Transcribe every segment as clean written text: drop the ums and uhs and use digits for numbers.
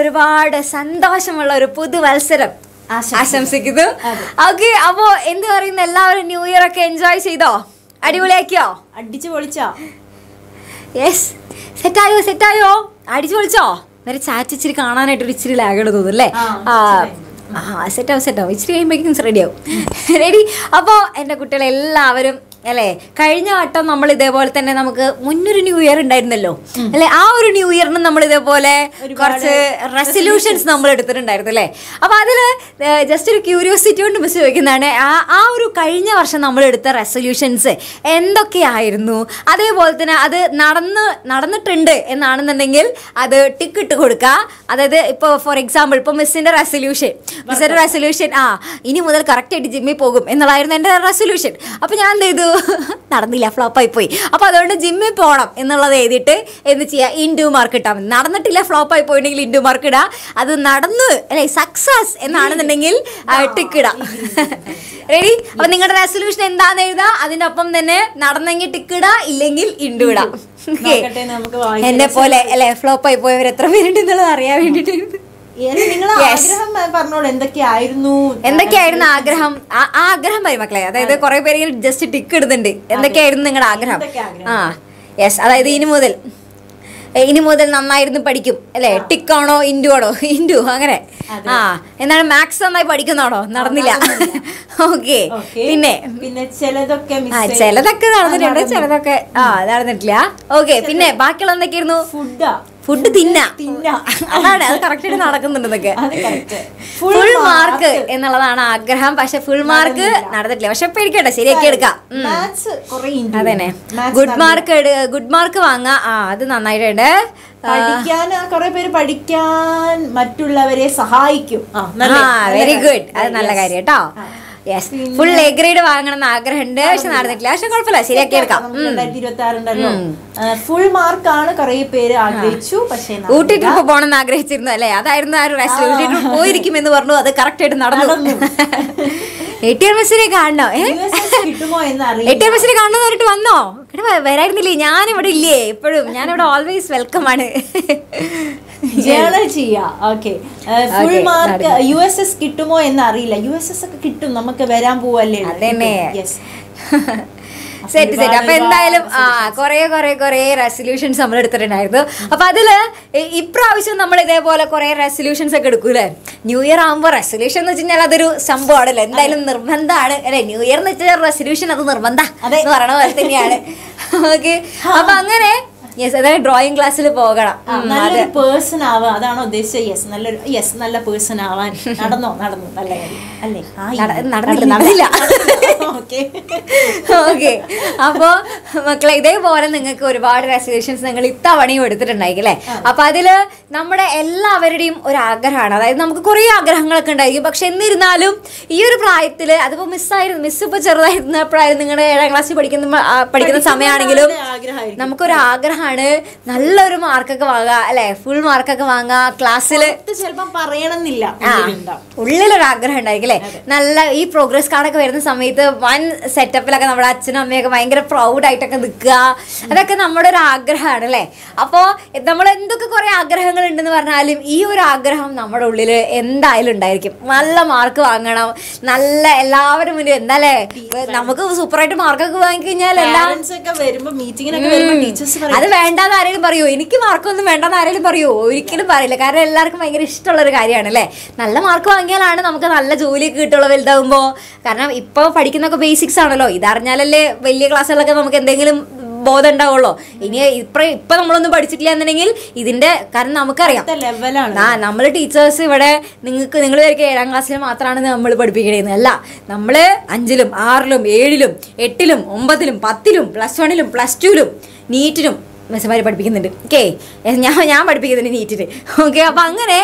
ഒരുപാട് സന്തോഷമുള്ള ഒരു പുതുവത്സരം ആശംസിക്കുന്നു. ഓക്കെ, അപ്പോ എന്ത് പറയുന്നു, എല്ലാവരും ന്യൂ ഇയർ ഒക്കെ എൻജോയ് ചെയ്തോ? അടിപൊളിയാക്കിയോ? അടിച്ചു പൊളിച്ചോ? യെസ്, സെറ്റായോ? സെറ്റായോ? അടിച്ചു പൊളിച്ചോ? നേരെ ചാറ്റ് ഇച്ചിരി കാണാനായിട്ടൊരു ഇച്ചിരി ലാഗഡ് തോന്നുന്നു അല്ലേ? ആ സെറ്റാവും സെറ്റാവും, ഇച്ചിരി കഴിയുമ്പോഴേക്കും റെഡിയാവും. റെഡി. അപ്പോൾ എൻ്റെ കുട്ടികളെല്ലാവരും അല്ലേ, കഴിഞ്ഞ വട്ടം നമ്മൾ ഇതേപോലെ തന്നെ നമുക്ക് മുന്നൊരു ന്യൂ ഇയർ ഉണ്ടായിരുന്നല്ലോ അല്ലെ? ആ ഒരു ന്യൂ ഇയറിന് നമ്മൾ ഇതേപോലെ കുറച്ച് റെസൊല്യൂഷൻസ് നമ്മൾ എടുത്തിട്ടുണ്ടായിരുന്നു അല്ലേ? അപ്പൊ അതില് ജസ്റ്റ് ഒരു ക്യൂരിയോസിറ്റി കൊണ്ട് മിസ് ചോദിക്കുന്നതാണ്, ആ ഒരു കഴിഞ്ഞ വർഷം നമ്മൾ എടുത്ത റെസൊല്യൂഷൻസ് എന്തൊക്കെയായിരുന്നു? അതേപോലെ തന്നെ അത് നടന്നിട്ടുണ്ട് എന്നാണെന്നുണ്ടെങ്കിൽ അത് ടിക്ക് ഇട്ട് കൊടുക്കുക. അതായത് ഇപ്പൊ ഫോർ എക്സാമ്പിൾ ഇപ്പൊ മിസ്സിന്റെ റെസൊല്യൂഷൻ ആ ഇനി മുതൽ കറക്റ്റ് ആയിട്ട് ജിമ്മിൽ പോകും എന്നുള്ളതായിരുന്നു എൻ്റെ റെസൊല്യൂഷൻ. അപ്പൊ ഞാൻ എന്ത് ചെയ്തു? നടന്നില്ല, ഫ്ലോപ്പായി പോയി. അപ്പോൾ അതുകൊണ്ട് ജിമ്മിൽ പോകണം എന്നുള്ളത് എഴുതിയിട്ട് എന്ത് ചെയ്യുക, ഇൻഡു മാർക്ക് ഇട്ടാൽ മതി. നടന്നിട്ടില്ല, ഫ്ലോപ്പായി പോയിട്ടുണ്ടെങ്കിൽ ഇൻഡു മാർക്ക് ഇടുക. അത് നടന്നു അല്ലെ, സക്സസ് എന്നാണെന്നുണ്ടെങ്കിൽ ടിക്ക് ഇടാം. റെഡി? അപ്പം നിങ്ങളുടെ റെസൊല്യൂഷൻ എന്താണെന്ന് എഴുതുക, അതിനൊപ്പം തന്നെ നടന്നെങ്കിൽ ടിക്ക് ഇടുക, ഇല്ലെങ്കിൽ ഇൻഡു ഇടാം. എന്നെ പോലെ അല്ലെ ഫ്ലോപ്പായി പോയവർ എത്ര പേരുണ്ട് എന്നുള്ളത് അറിയാൻ വേണ്ടിയിട്ട്. എന്തൊക്കെയായിരുന്നു ആഗ്രഹം? ആഗ്രഹം പറയും മക്കളെ. അതായത് കുറെ പേര് ജസ്റ്റ് ടിക്ക് ഇടുന്നുണ്ട്. എന്തൊക്കെയായിരുന്നു നിങ്ങളുടെ ആഗ്രഹം? ആ യെസ്, അതായത് ഇനി മുതൽ നന്നായിരുന്നു പഠിക്കും അല്ലെ, ടിക്കാണോ ഇൻഡു ആണോ? ഇൻഡു. അങ്ങനെ ആ എന്നാണ് മാത്സ് നന്നായി പഠിക്കുന്നതാണോ? നടന്നില്ല. ഓക്കെ. പിന്നെ ചിലതൊക്കെ നടന്നിട്ടുണ്ട്, ചിലതൊക്കെ ആ നടന്നിട്ടില്ല. ഓക്കെ, പിന്നെ ബാക്കിയുള്ള എന്തൊക്കെയായിരുന്നു? ഫുഡ് തിന്നാ, അതാണ് അത് കറക്റ്റായിട്ട് നടക്കുന്നുണ്ടെന്നൊക്കെ. ഫുൾ മാർക്ക് എന്നുള്ളതാണ് ആഗ്രഹം, പക്ഷെ ഫുൾ മാർക്ക് നടന്നിട്ടില്ല. പക്ഷെ പേടിക്കട്ടെ, ശരിയാക്കി എടുക്കാം. അതന്നെ, ഗുഡ് മാർക്ക് വാങ്ങാ. ആ അത് നന്നായിട്ടുണ്ട്. പഠിക്കാൻ മറ്റുള്ളവരെ സഹായിക്കും. വെരി ഗുഡ്, അത് നല്ല കാര്യം കേട്ടോ. യെസ്, ഫുൾ എ ഗ്രേഡ് വാങ്ങണം എന്ന് ആഗ്രഹമുണ്ട്, പക്ഷെ നടന്നിട്ടില്ല. പക്ഷെ കുഴപ്പമില്ല, ശരിയാക്കി എടുക്കാം. 2026 ഫുൾ മാർക്കാണ് കുറെ പേര് ആഗ്രഹിച്ചു. പക്ഷേ ഊട്ടി ട്രിപ്പ് പോകണമെന്ന് ആഗ്രഹിച്ചിരുന്നു അല്ലേ? അതായിരുന്നു ആ ഒരു റെസൊല്യൂഷൻ. പോയിരിക്കും എന്ന് പറഞ്ഞു, അത് കറക്റ്റ് ആയിട്ട് നടന്നു. എട്ടിയർ ബസ്സിനെ കാണണോ? എട്ടിയർ ബസ്സിനെ കാണണമെന്ന് പറഞ്ഞിട്ട് വന്നോ? വരായിരുന്നില്ലേ? ഞാനിവിടെ ഇല്ലേ? ഇപ്പോഴും ഞാനിവിടെ ഓൾവേസ് വെൽക്കം ആണ്. ജേണൽ ചെയ്യാ. ഓക്കെ, ഫുൾ മാർക്ക് USS കിട്ടുമോ എന്ന് അറിയില്ല. USS ഒക്കെ കിട്ടും, നമുക്ക് വരാൻ പോവല്ലേ? അതന്നെ. സെറ്റ്. അപ്പൊ എന്തായാലും കുറെ റെസൊല്യൂഷൻസ് നമ്മൾ എടുത്തിട്ടുണ്ടായിരുന്നു. അപ്പൊ അതില് ഇപ്രാവശ്യം നമ്മൾ ഇതേപോലെ കുറെ റെസൊല്യൂഷൻസ് ഒക്കെ എടുക്കൂലേ? ന്യൂ ഇയർ ആകുമ്പോ റെസൊല്യൂഷൻ എന്ന് വെച്ച് കഴിഞ്ഞാൽ അതൊരു സംഭവമാണല്ലോ, എന്തായാലും നിർബന്ധമാണ് അല്ലെ? ന്യൂ ഇയർ എന്ന് വെച്ചാൽ റെസൊല്യൂഷൻ അത് നിർബന്ധം എന്ന് പറയണ പോലെ തന്നെയാണ്. ഓക്കെ, അപ്പൊ അങ്ങനെ ഡ്രോയിങ് ക്ലാസ്സിൽ പോകണം, നല്ലൊരു പേഴ്സൺ ആവാൻ. അതാണ് ഉദ്ദേശിച്ചത്. യെസ്, നല്ല പേഴ്സൺ ആവാൻ. നടന്നു നല്ല കാര്യം അല്ലേ? നടന്നില്ല. ഓക്കെ, അപ്പോ മക്കളെ ഇതേപോലെ നിങ്ങൾക്ക് ഒരുപാട് റെസൊല്യൂഷൻസ് നിങ്ങൾ ഇത്തവണയും എടുത്തിട്ടുണ്ടായിരിക്കും അല്ലേ? അപ്പൊ അതില് നമ്മുടെ എല്ലാവരുടെയും ഒരു ആഗ്രഹമാണ്. അതായത് നമുക്ക് കുറെ ആഗ്രഹങ്ങളൊക്കെ ഉണ്ടായിരിക്കും, പക്ഷെ എന്നിരുന്നാലും ഈ ഒരു പ്രായത്തില് അതിപ്പോ മിസ് ഇപ്പൊ ചെറുതായിരുന്നപ്പോഴായാലും നിങ്ങളുടെ 7ാം ക്ലാസ്സിൽ പഠിക്കുന്ന സമയമാണെങ്കിലും നമുക്കൊരു ആഗ്രഹം ാണ് നല്ലൊരു മാർക്കൊക്കെ വാങ്ങുക അല്ലെ, ഫുൾ മാർക്കൊക്കെ വാങ്ങുക. ക്ലാസ്സിൽ ചിലപ്പം പറയണമെന്നില്ല, ഉള്ളിലൊരു ആഗ്രഹം ഉണ്ടായിരിക്കും അല്ലെ? നല്ല ഈ പ്രോഗ്രസ് കാർഡൊക്കെ വരുന്ന സമയത്ത് വൺ സെറ്റപ്പിലൊക്കെ നമ്മുടെ അച്ഛനും അമ്മയൊക്കെ ഭയങ്കര പ്രൗഡായിട്ടൊക്കെ നിൽക്കുക, അതൊക്കെ നമ്മുടെ ഒരു ആഗ്രഹമാണ് അല്ലേ? അപ്പോൾ നമ്മൾ എന്തൊക്കെ കുറെ ആഗ്രഹങ്ങൾ ഉണ്ടെന്ന് പറഞ്ഞാലും ഈ ഒരു ആഗ്രഹം നമ്മുടെ ഉള്ളിൽ എന്തായാലും ഉണ്ടായിരിക്കും. നല്ല മാർക്ക് വാങ്ങണം, നല്ല എല്ലാവരും മുന്നിൽ എന്താല്ലേ നമുക്ക് സൂപ്പറായിട്ട് മാർക്കൊക്കെ വാങ്ങിക്കഴിഞ്ഞാൽ അത് വേണ്ടാന്ന് ആരെങ്കിലും പറയുമോ? എനിക്ക് മാർക്കൊന്നും വേണ്ടെന്ന് ആരെങ്കിലും പറയുമോ? ഒരിക്കലും പറയില്ല. കാരണം എല്ലാവർക്കും ഭയങ്കര ഇഷ്ടമുള്ള ഒരു കാര്യമാണ് അല്ലേ? നല്ല മാർക്ക് വാങ്ങിയാലാണ് നമുക്ക് നല്ല ജോലിയൊക്കെ കിട്ടുള്ളൂ വലുതാകുമ്പോൾ. കാരണം ഇപ്പോൾ പഠിക്കുന്നൊക്കെ ബേസിക്സ് ആണല്ലോ, ഇതറിഞ്ഞാലല്ലേ വലിയ ക്ലാസ്സുകളിലൊക്കെ നമുക്ക് എന്തെങ്കിലും ബോധം ഉണ്ടാവുള്ളൂ. ഇനി ഇപ്പൊ നമ്മളൊന്നും പഠിച്ചിട്ടില്ല എന്നുണ്ടെങ്കിൽ ഇതിന്റെ കാരണം നമുക്കറിയാം. നമ്മള് ടീച്ചേഴ്സ് ഇവിടെ നിങ്ങൾ വിചാരിക്കുക 7ാം ക്ലാസ്സിൽ മാത്രമാണ് നമ്മൾ പഠിപ്പിക്കണേന്ന്. അല്ല, നമ്മള് 5ലും 6ലും 7ലും 8ലും 9ലും 10ലും +1ലും +2ലും നീറ്റിനും മെസ്സമാര് പഠിപ്പിക്കുന്നുണ്ട്. ഓക്കെ, ഞാൻ പഠിപ്പിക്കുന്നുണ്ട് നീറ്റിന്. ഓക്കെ, അപ്പം അങ്ങനെ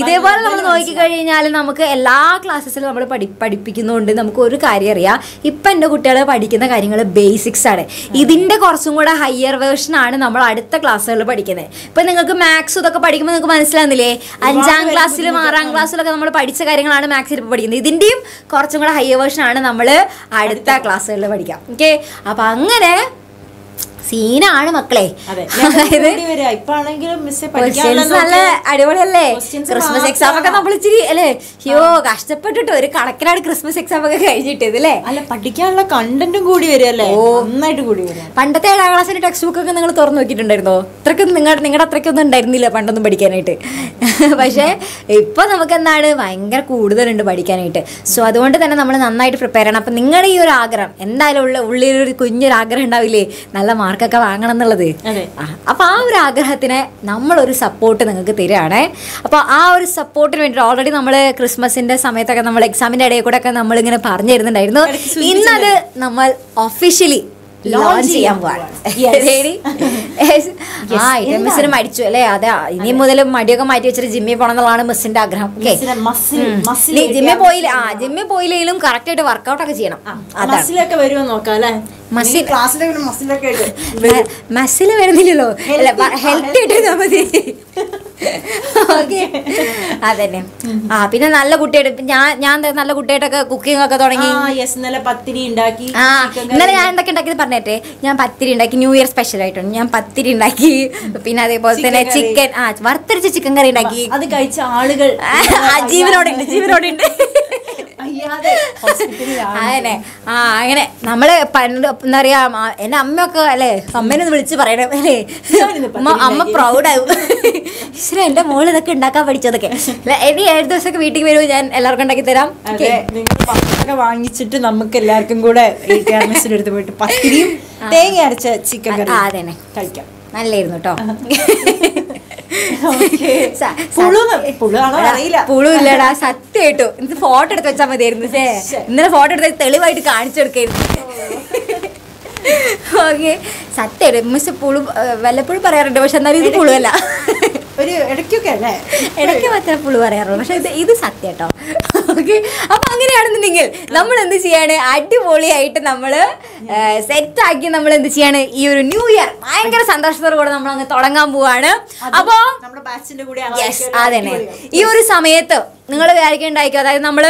ഇതേപോലെ നമ്മൾ നോക്കിക്കഴിഞ്ഞാൽ നമുക്ക് എല്ലാ ക്ലാസ്സസിലും നമ്മൾ പഠിപ്പിക്കുന്നുണ്ട്. നമുക്ക് ഒരു കാര്യം അറിയാം, ഇപ്പം എൻ്റെ കുട്ടികൾ പഠിക്കുന്ന കാര്യങ്ങൾ ബേസിക്സ് ആണ്. ഇതിൻ്റെ കുറച്ചും കൂടെ ഹയർ വേർഷനാണ് നമ്മൾ അടുത്ത ക്ലാസ്സുകളിൽ പഠിക്കുന്നത്. ഇപ്പം നിങ്ങൾക്ക് മാത്സ് ഇതൊക്കെ പഠിക്കുമ്പോൾ നിങ്ങൾക്ക് മനസ്സിലാകുന്നില്ലേ? 5ാം ക്ലാസ്സിലും 6ാം ക്ലാസ്സിലൊക്കെ നമ്മൾ പഠിച്ച കാര്യങ്ങളാണ് മാത്സിൽ ഇപ്പോൾ പഠിക്കുന്നത്. ഇതിൻ്റെയും കുറച്ചും കൂടെ ഹയർ വേർഷനാണ് നമ്മൾ അടുത്ത ക്ലാസ്സുകളിൽ പഠിക്കുക. ഓക്കെ, അപ്പം അങ്ങനെ സീനാണ് മക്കളെ. അടിപൊളിയല്ലേ ക്രിസ്മസ് എക്സാം ഒക്കെ നമ്മൾ ഇച്ചിരി അല്ലേ യോ കഷ്ടപ്പെട്ടിട്ട് ഒരു കണക്കിനാണ് ക്രിസ്മസ് എക്സാം ഒക്കെ കഴിഞ്ഞിട്ടത് അല്ലേ. അല്ല പഠിക്കാനുള്ള കണ്ടന്റും കൂടി വരികയല്ലേ, ഒന്നായിട്ട് കൂടി വരും. പണ്ടത്തെ ഏഴാം ക്ലാസ്സിന്റെ ടെക്സ്റ്റ് ബുക്ക് ഒക്കെ നിങ്ങൾ തുറന്നു നോക്കിയിട്ടുണ്ടായിരുന്നോ? അത്രയ്ക്ക് നിങ്ങളുടെ അത്രയ്ക്കൊന്നും ഉണ്ടായിരുന്നില്ല പണ്ടൊന്നും പഠിക്കാനായിട്ട്. പക്ഷേ ഇപ്പൊ നമുക്ക് എന്താണ് ഭയങ്കര കൂടുതലുണ്ട് പഠിക്കാനായിട്ട്. സോ അതുകൊണ്ട് തന്നെ നമ്മൾ നന്നായിട്ട് പ്രിപ്പയർ ചെയ്യണം. അപ്പം നിങ്ങളുടെ ഈ ഒരു ആഗ്രഹം എന്തായാലും ഉള്ളിലൊരു കുഞ്ഞൊരാഗ്രഹം ഉണ്ടാവില്ലേ, നല്ല മാർക്കൊക്കെ വാങ്ങണം എന്നുള്ളത്. അപ്പം ആ ഒരു ആഗ്രഹത്തിന് നമ്മളൊരു സപ്പോർട്ട് നിങ്ങൾക്ക് തരികയാണേ. അപ്പോൾ ആ ഒരു സപ്പോർട്ടിന് വേണ്ടിയിട്ട് ഓൾറെഡി നമ്മൾ ക്രിസ്മസിൻ്റെ സമയത്തൊക്കെ നമ്മൾ എക്സാമിൻ്റെ ഇടയിൽ കൂടെ ഒക്കെ നമ്മളിങ്ങനെ പറഞ്ഞു തരുന്നുണ്ടായിരുന്നു. ഇന്നത് നമ്മൾ ഒഫീഷ്യലി ലോഞ്ച് ചെയ്യാൻ പോവാണ്. ആ ഇത് മിസ്സിന് മടിച്ചു അല്ലേ? അതെ, ഇനി മുതൽ മടിയൊക്കെ മാറ്റി വെച്ചിട്ട് ജിമ്മിൽ പോകണം എന്നുള്ളതാണ് മിസ്സിന്റെ ആഗ്രഹം. ജിമ്മിൽ പോയില്ല, ആ ജിമ്മിൽ പോയില്ലെങ്കിലും കറക്റ്റ് ആയിട്ട് വർക്ക്ഔട്ട് ഒക്കെ ചെയ്യണം. മസിലൊക്കെ വരുമോ നോക്കാം അല്ലേ? മസിൽ വരുന്നില്ലല്ലോ, ഹെൽത്തി ആയിട്ട് മതി. ഓക്കെ, അതന്നെ. ആ പിന്നെ നല്ല കുട്ടിയായിട്ട് ഞാൻ നല്ല കുട്ടിയായിട്ടൊക്കെ കുക്കിംഗ് ഒക്കെ തുടങ്ങി. ഇന്നലെ ഞാൻ എന്തൊക്കെ ഉണ്ടാക്കിയത് പറഞ്ഞേട്ടെ. ഞാൻ പത്തിരി ഉണ്ടാക്കി, ന്യൂ ഇയർ സ്പെഷ്യൽ ആയിട്ടുണ്ട്. ഞാൻ പത്തിരി ഉണ്ടാക്കി, പിന്നെ അതേപോലെ തന്നെ ചിക്കൻ വറുത്തരച്ച ചിക്കൻ കറി ഉണ്ടാക്കി. അത് കഴിച്ച ആളുകൾ ജീവനോടുണ്ട്, ജീവനോടുണ്ട്. അങ്ങനെ അങ്ങനെ നമ്മള് പണ്ട് എന്താ പറയാ, എന്റെ അമ്മയൊക്കെ അല്ലേ, അമ്മേനൊന്ന് വിളിച്ച് പറയണം അല്ലേ, അമ്മ പ്രൗഡാകും. ശരി, എന്റെ മോള് ഇതൊക്കെ ഉണ്ടാക്കാൻ പഠിച്ചതൊക്കെ. ഇനി 7 ദിവസമൊക്കെ വീട്ടിൽ വരുമോ, ഞാൻ എല്ലാവർക്കും ഉണ്ടാക്കി തരാം. വാങ്ങിച്ചിട്ട് നമുക്ക് എല്ലാവർക്കും കൂടെ പോയിട്ട് പത്തിരിയും തേങ്ങ അരച്ച ചിക്കൻ കറി അതന്നെ കഴിക്കാം. നല്ലായിരുന്നു കേട്ടോ. പുളു ഇല്ലടാ, സത്യമായിട്ടു. ഇന്ന് ഫോട്ടോ എടുത്ത് വെച്ചാൽ മതിയായിരുന്നു. ഇന്നലെ ഫോട്ടോ എടുത്ത് തെളിവായിട്ട് കാണിച്ചു കൊടുക്കായിരുന്നു. ഓക്കെ, സത്യമായിട്ട് മിസ് പുളു വല്ലപ്പോഴും പറയാറുണ്ട്, പക്ഷെ എന്നാലും ഇത് പുളുവല്ല. ഒരു ഇടയ്ക്കൊക്കെ അല്ലേ, ഇടയ്ക്ക് മാത്രമേ പുളു പറയാറുള്ളൂ, പക്ഷെ ഇത് സത്യം കേട്ടോ. ഓക്കെ, അപ്പം അങ്ങനെയാണെന്നുണ്ടെങ്കിൽ നമ്മൾ എന്ത് ചെയ്യാണ്, അടിപൊളിയായിട്ട് നമ്മൾ സെറ്റാക്കി നമ്മൾ എന്ത് ചെയ്യാണ്, ഈ ഒരു ന്യൂ ഇയർ ഭയങ്കര സന്തോഷത്തോടു കൂടെ നമ്മൾ അങ്ങ് തുടങ്ങാൻ പോവാണ്. അപ്പോൾ അതന്നെ ഈ ഒരു സമയത്ത് നിങ്ങൾ വിചാരിക്കേണ്ടായിരിക്കും, അതായത് നമ്മൾ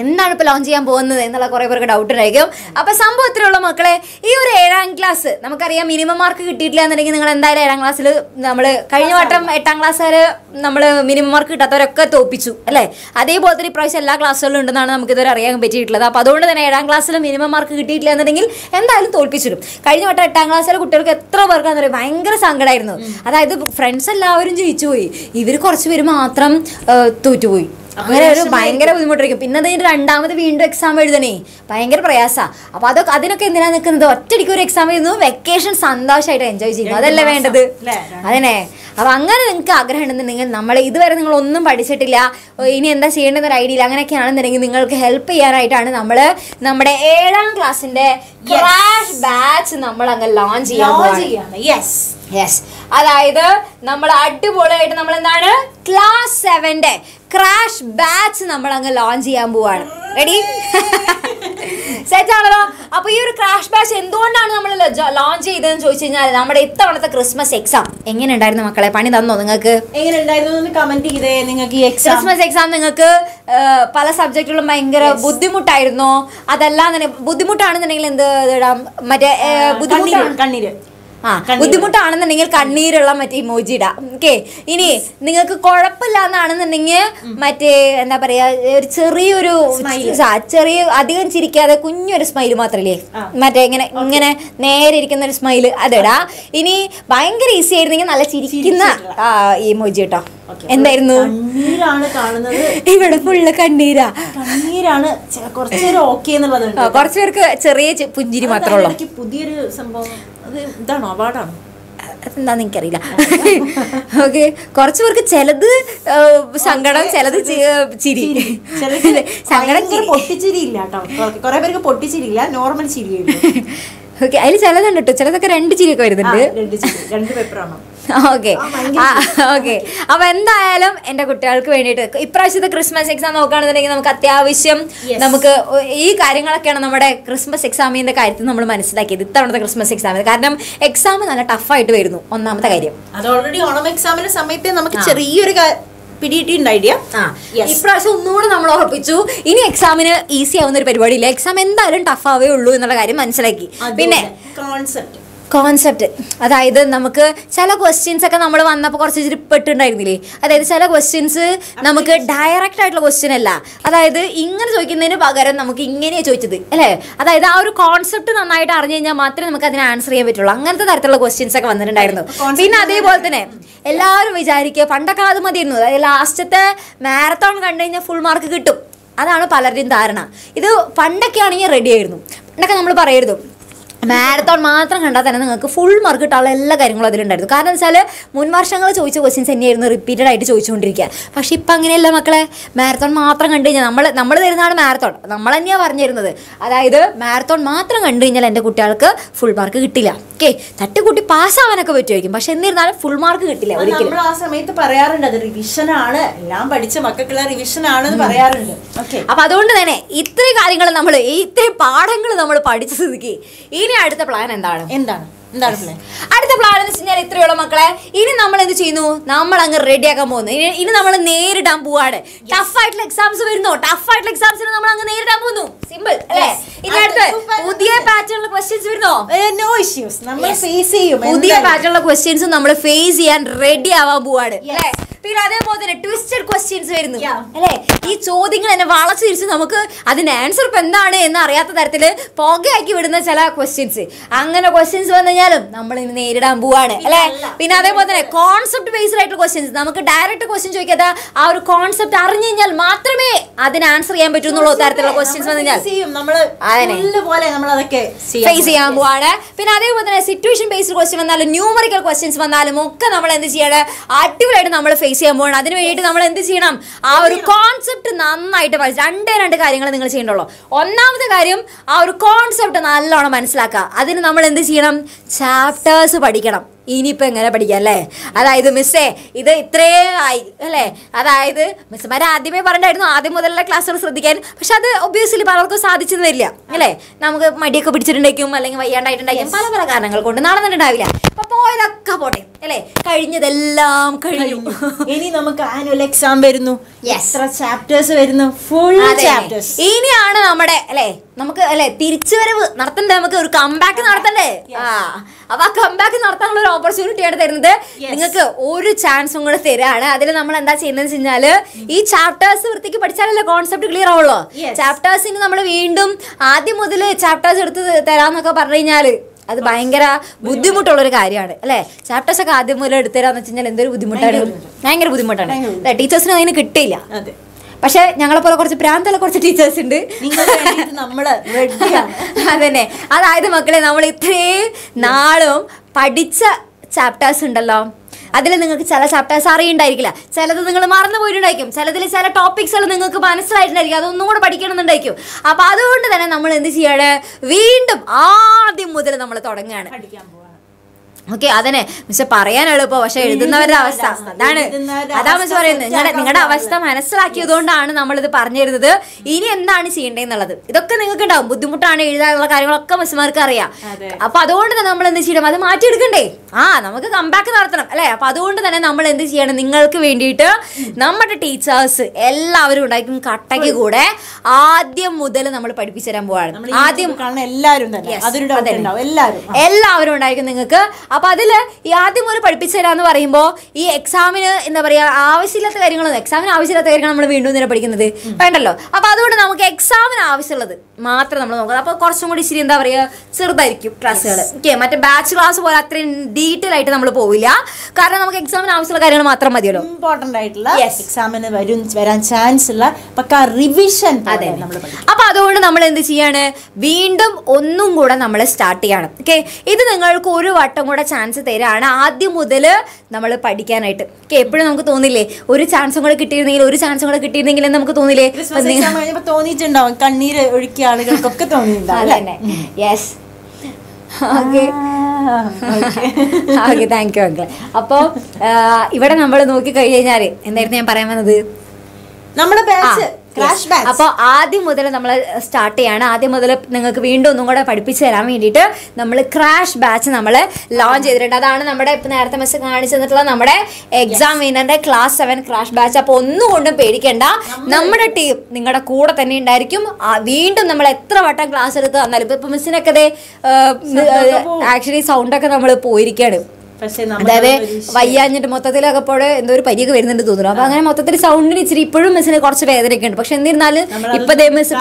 എന്താണ് ഇപ്പോൾ ലോഞ്ച് ചെയ്യാൻ പോകുന്നത് എന്നുള്ള കുറേ പേർക്ക് ഡൗട്ട് ഉണ്ടായിരിക്കും. അപ്പോൾ സംഭവത്തിലുള്ള മക്കളെ, ഈ ഒരു 7-ാം ക്ലാസ് നമുക്കറിയാം മിനിമം മാർക്ക് കിട്ടിയിട്ടില്ല എന്നുണ്ടെങ്കിൽ നിങ്ങൾ എന്തായാലും 7-ാം ക്ലാസ്സിൽ നമ്മൾ കഴിഞ്ഞ വട്ടം 8-ാം ക്ലാസ്സുകാര് നമ്മൾ മിനിമം മാർക്ക് കിട്ടാത്തവരൊക്കെ തോൽപ്പിച്ചു അല്ലേ? അതേപോലെ തന്നെ ഇപ്രാവശ്യം എല്ലാ ക്ലാസ്സുകളിലും ഉണ്ടെന്നാണ് നമുക്കിതുവരെ അറിയാൻ പറ്റിയിട്ടുള്ളത്. അപ്പോൾ അതുകൊണ്ട് തന്നെ 7-ാം ക്ലാസ്സിൽ മിനിമം മാർക്ക് കിട്ടിയിട്ടില്ല എന്നുണ്ടെങ്കിൽ എന്തായാലും തോൽപ്പിച്ചിടും. കഴിഞ്ഞ വട്ടം 8-ാം ക്ലാസ്സിലെ കുട്ടികൾക്ക് എത്ര പേർക്കാണെന്ന് പറയും ഭയങ്കര സങ്കടമായിരുന്നു. അതായത് ഫ്രണ്ട്സ് എല്ലാവരും ജയിച്ചുപോയി, ഇവർ കുറച്ച് പേര് മാത്രം തോറ്റുപോയി. അങ്ങനെ ഒരു ഭയങ്കര ബുദ്ധിമുട്ടായിരിക്കും. പിന്നെ അതിന് 2ാമത് വീണ്ടും എക്സാം എഴുതണേ ഭയങ്കര പ്രയാസമാണ്. അപ്പോൾ അതൊക്കെ അതിനൊക്കെ എന്തിനാ നിൽക്കുന്നത്? ഒറ്റയടിക്ക് ഒരു എക്സാം എഴുതുന്നു, വെക്കേഷൻ സന്തോഷമായിട്ട് എൻജോയ് ചെയ്യുന്നു, അതല്ലേ വേണ്ടത്? അതന്നെ. അപ്പോൾ അങ്ങനെ നിങ്ങൾക്ക് ആഗ്രഹം ഉണ്ടെന്നുണ്ടെങ്കിൽ, നമ്മൾ ഇതുവരെ നിങ്ങളൊന്നും പഠിച്ചിട്ടില്ല, ഇനി എന്താ ചെയ്യേണ്ടത് ഒരു ഐഡിയ ഇല്ല, അങ്ങനെയൊക്കെയാണെന്നുണ്ടെങ്കിൽ നിങ്ങൾക്ക് ഹെൽപ്പ് ചെയ്യാനായിട്ടാണ് നമ്മൾ നമ്മുടെ 7-ാം ക്ലാസ്സിൻ്റെ ക്രാഷ് ബാച്ച് നമ്മൾ അങ്ങ് ലോഞ്ച് ചെയ്യാൻ. യെസ്, അതായത് നമ്മൾ അടിപൊളിയായിട്ട് നമ്മൾ എന്താണ് ക്ലാസ് 7-ന്റെ ക്രാഷ് ബാച്ച് നമ്മൾ അങ്ങ് ലോഞ്ച് ചെയ്യാൻ പോവാണ്. റെഡി, സെറ്റ് ആണല്ലോ? അപ്പോൾ ഈ ഒരു ക്രാഷ് ബാച്ച് എന്തുകൊണ്ടാണ് നമ്മൾ ലോഞ്ച് ചെയ്തതെന്ന് ചോദിച്ചു കഴിഞ്ഞാൽ, നമ്മുടെ ഇത്തവണത്തെ ക്രിസ്മസ് എക്സാം എങ്ങനെ ഉണ്ടായിരുന്നു മക്കളെ? പണി തന്നോ നിങ്ങൾക്ക്? എങ്ങനെ ഉണ്ടായിരുന്നു കമന്റ് ചെയ്തേ. നിങ്ങൾക്ക് ഈ ക്രിസ്മസ് എക്സാം നിങ്ങൾക്ക് പല സബ്ജക്റ്റുകളും ഭയങ്കര ബുദ്ധിമുട്ടായിരുന്നോ? അതെല്ലാം തന്നെ ബുദ്ധിമുട്ടാണെന്നുണ്ടെങ്കിൽ എന്ത് ഇടാം, മറ്റേ കണ്ണീര് ബുദ്ധിമുട്ടാണെന്നുണ്ടെങ്കിൽ കണ്ണീരുള്ള മറ്റേ ഇമോജി ഇടാം. ഓക്കെ, ഇനി നിങ്ങൾക്ക് കുഴപ്പമില്ല എന്നാണെന്നുണ്ടെങ്കിൽ മറ്റേ എന്താ പറയാ, ഒരു ചെറിയ അധികം ചിരിക്കാതെ കുഞ്ഞൊരു സ്മൈല് മാത്രല്ലേ, മറ്റേ ഇങ്ങനെ ഇങ്ങനെ നേരെ ഇരിക്കുന്ന ഒരു സ്മൈല് അതിടാ. ഇനി ഭയങ്കര ഈസി ആയിരുന്നെങ്കിൽ നല്ല ചിരിക്കുന്ന ഇമോജി ഇട്ടോ. എന്തായിരുന്നു ഇവിടെ ഫുള്ള് കണ്ണീരാ, കണ്ണീരാണ്. കുറച്ചുപേർക്ക് ചെറിയ പുഞ്ചിരി മാത്രമേ ഉള്ളൂ. പുതിയൊരു സംഭവം ഇതാണോ, അവാർഡാണോ, അതെന്താന്ന് എനിക്കറിയില്ല. ഓക്കെ, കുറച്ചു പേർക്ക് ചിലത് സങ്കടം, ചിലത് ചിരി. സങ്കടം പൊട്ടിച്ചിരിയില്ല കേട്ടോ, കുറെ പേർക്ക് പൊട്ടിച്ചിരിയില്ല, നോർമൽ ചിരി. ഓക്കെ, അതിൽ ചിലതുണ്ട് കേട്ടോ, ചിലതൊക്കെ 2 ചിരിയൊക്കെ വരുന്നുണ്ട്. 2 പേപ്പറാണോ? Okay, okay. അപ്പൊ എന്തായാലും എന്റെ കുട്ടികൾക്ക് വേണ്ടിയിട്ട് ഇപ്രാവശ്യത്തെ ക്രിസ്മസ് എക്സാം നോക്കുകയാണെന്നുണ്ടെങ്കിൽ നമുക്ക് അത്യാവശ്യം നമുക്ക് ഈ കാര്യങ്ങളൊക്കെയാണ് നമ്മുടെ ക്രിസ്മസ് എക്സാമിന്റെ കാര്യത്തിൽ നമ്മൾ മനസ്സിലാക്കിയത് ഇത്തവണത്തെ ക്രിസ്മസ് എക്സാമിന്. കാരണം എക്സാം നല്ല ടഫായിട്ട് വരുന്നു, ഒന്നാമത്തെ കാര്യം. അത് ഓൾറെഡി ഓണം എക്സാമിന്റെ സമയത്ത് നമുക്ക് ചെറിയൊരു പിടിയിട്ടുണ്ടായിട്ടിയ ഇപ്രാവശ്യം ഒന്നുകൂടെ നമ്മൾ ഉറപ്പിച്ചു, ഇനി എക്സാമിന് ഈസി ആവുന്ന ഒരു പരിപാടിയില്ല, എക്സാം എന്തായാലും ടഫ് ആവേ ഉള്ളൂ എന്നുള്ള കാര്യം മനസ്സിലാക്കി. പിന്നെ concept concept. That is, we questions that we have questions direct questions. That is, we concept Marathon Mathan and full market all the Karan Sala, Munmarshangal Choice was in repeated I Choichundrika. But she Panganella Macla, Marathon Mathan and Dinja number there is not a marathon. Namalania or near another. Either Marathon Mathan and Dinja and the Kutalka, full market tilla. Okay, that could pass on a coveted, but she did not full market tilla. Made the Paria and the revision but it's a macula revision under the Paria. Okay, Apadon, it What is the plan? What is the plan? What is the plan? What is the plan? What is the plan? What is the plan? What is the plan? What is the plan? What is the plan? What is the plan? What is the plan? What is the plan? What is the plan? What is the plan? What is twisted questions. Each oathing and a valor series in Amaka, and an answer pendade in Ariata Tartele, Poga, I give it in the Sala questions. Angana questions on the yellow, number in the Ada and Buade. Pinade was a concept based right questions. Namaka direct questions together, our concept Arnil Matrame, Adan answer and between the Tartela questions on the yellow. I know. Facey and Buada. Pinade was a situation based question on the numerical questions on the Alamoka number and this year, articulate number face. Another way to number and this year. Our concept none itemized under and the carrying on the Sindolo. On the carrium, our concept and all on a man's lacquer. Other number and this year, chapters of particular. Inipanga particular. Either Miss Say, either Trey, either Miss Madadi may parent, other mother class or again, but Shadda obviously part of the Sadich in Villa. Hele, now my deco picture and I can go to another Davila. Capote, carrying the lamb curriculum. Any Namaka annual exam verno? Yes, chapters verno, full chapters. Any other Namade, Namaka, Piritur, Nathan Damakur, come back in Arthur. Ah, our comeback in Arthur opportunity at the end there. Yes, old chance on the theatre, other number and that sentence in other. Each chapters are thick, but a concept clear all. Chapters in the number of Indum, Adi Mudule, chapters are to the Taranaka Parinali. That's why I'm going to go to the chapters. I'm going to go to the teachers. I'm going to go to the teachers. I'm going to go to the teachers. I'm going to go to chapters are in Dirigla. Sell the Maran the Voidakim, sell the topics and the Kuban slide, nobody can take you. A pathway than a number in this year, wind up all the mother number. Okay, that's Mr. Parayan and Lopasha. That was for Ningada Vasta, you don't know the number of the partner. Indian dance in the other. The Kanaka, Budumutani is a customer career. A padon to the number in this year, Mother Martin Day. Ah, Namaka come back and Arthur. Padon to the number in this year, Ningalka Vendita, number to teachers, Ella would like him cut take a good air. Adim Mudel number Padi Pisa and Board. Adim Kanella, yes, other than Ella would like a Padilla, Yatimura Padpisa and the Varimbo, E. examiner in the Varia, Avisilla the examiner, Avisilla the Economic window in the particular day. Pandalo. A Paduka examiner Avisilla, Matha, Corsumodis in the Varia, Surbaik, Trasser. Came at a bachelor's or at in detail item of Povilla, Karanamaka examiner Avisilla Matra Maduro. Important title, yes, examiner Vadun's Veran Chancellor, Paka revision. A Paduka number in this year, Windum Unum Goda number start. Okay, either the chance there are the Mudilla, Namala Padicanite. Capri Namatonile, or a chance on a kitty, or a chance on a kitty, and Namatonile. This was the name of Tony Jendon, Kanira, Urikiana, Kokatoni. Yes. Okay. Okay, thank you, uncle. Upon even a number of Noki Kayanari, and their name Paramana. Number of flashbacks. So, आदि मुदले नमला start याना आदि मुदले नंगक window नंगोडा पढ़ी crash batch launch exam class 7 crash batch class Vayan Motatilla Poda and the Padigo in the Dura. Motat sounded its repurum is in a course of American. But in the Nala, Ipademus,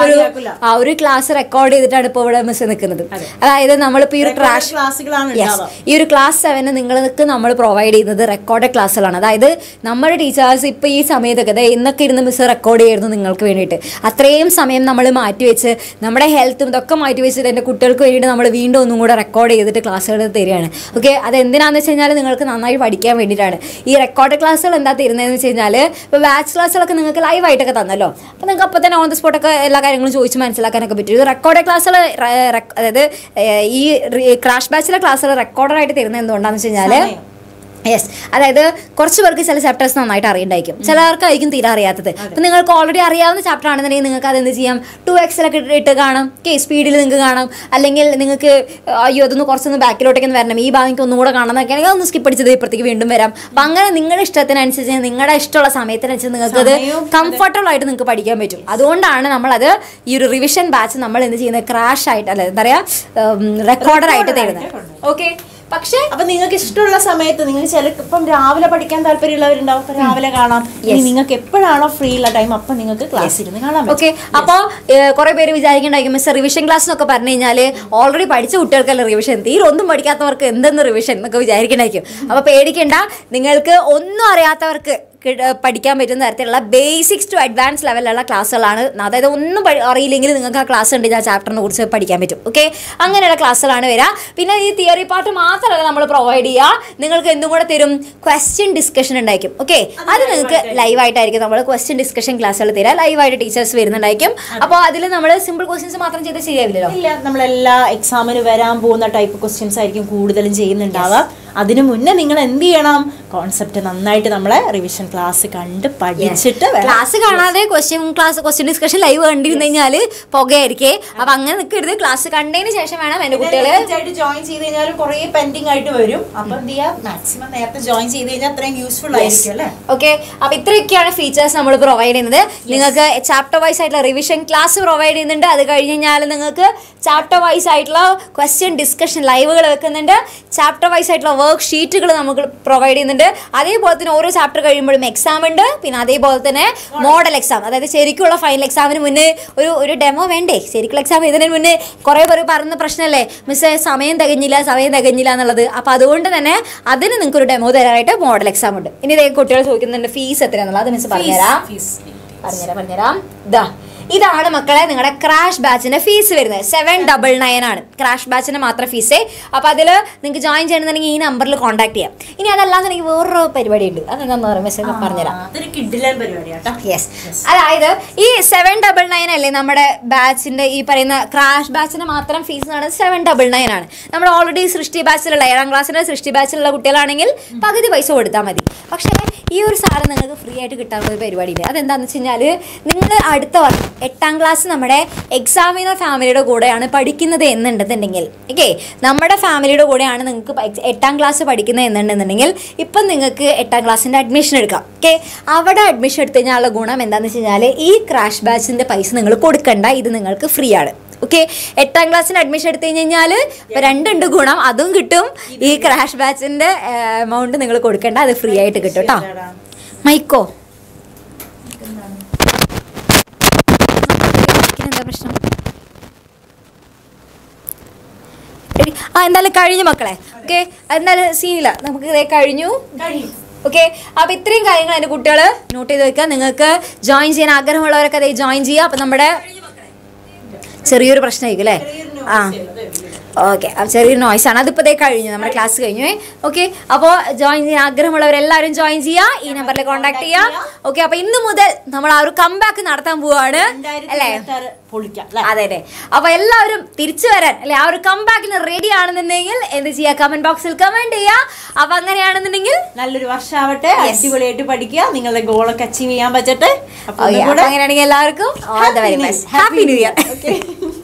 our class recorded that a power miss in the Canada. Either number pure crash classical. Yes, your class 7 and England number provided the recorded class. Either number teachers, Ipi, Same the Gade in the kid in the Missa recorded the Ningal community. A train, Same number might number health, the committee, and a cutter created number window, no recorded the class. Okay, this recorded class is not a batch class. But on the spot, recorded class crash batch class recorded. Yes, that is the chapters that I can do. You already have the chapter, you 2x speed, you can skip it. But you can select from the Avila Patikan, the Perilla, and for Avalagana, meaning a Kepperana free time up in the class. Okay, upon Coraberi is a revision class of Caparnale, already participated revision theory on the Madicatork and then the revision. A pedicanda, Ningalka, Onoriata. Basics to advanced level class. Nada the class and chapter notes. Okay, I'm going to class. Pina theory part of Maths provide you question discussion. Okay, other live question discussion class. Live teachers wear the simple questions. Examine type of questions I can good than Dava. Concept and night revision class and classic another question class question discussion live and in the classic and join see pending maximum join see useful okay features provide in the chapter wise revision class provide in the chapter wise question discussion live chapter wise worksheet provide in the Ade both in Oro chapter exam and Pinade both in a model exam. That is a final exam when a demo Vende, Serical exam, then when a correbo parana personale, Mrs. Same the Ganila, Same the Ganila, Apadunda, and other than the demo, the writer model exam. In the coaches who can then fees at another Miss Panera. This is a crash batch in a fees. 799 crash batch in a matra fees. You join this number. You contact this number. You will be able to contact this number. Yes. This 799 batch in a crash batch in a matra fees. 799. We already have 60 batch in a class. 60 batch in a class. But you are free to get everybody. That is the Etang class number examiner family to go down a particular end and the ningle. Okay, number of family to go down and etang class of particular end and the ningle. Ipanning a etang class in admission. Okay, Avada admission Tinala Gunam and the E crash batch in the Pison code Kanda, either Ningalka free. Okay, etang class in admission Tinale, but under Gunam Adungitum, E crash batch in the mountain Ningal code Kanda, the free aid to get to town. Maiko. And the Carino Maclay. Okay, and the Sila, the Carino. Okay, a bit three carrying and a good teller. Note the Kanaka joins in Agarholaka, they joins you up number. Sir, you're a person. Okay, I'm sorry, noise. Another Padeka in my class. Okay, about join the Agramala and joins here in a contact here. Okay, up in the Mudel, Namara come back in Artham Buada. Other Apella Tirchuran, Laura come back in a radio and the Ningil, and this year comment box will comment here. Upon the hand and the Ningil, Nalurashavate, yes, you will aid to Padika, Ningle Gola Kachimia budget. Oh, yeah, all the very best. Happy New Year. Okay.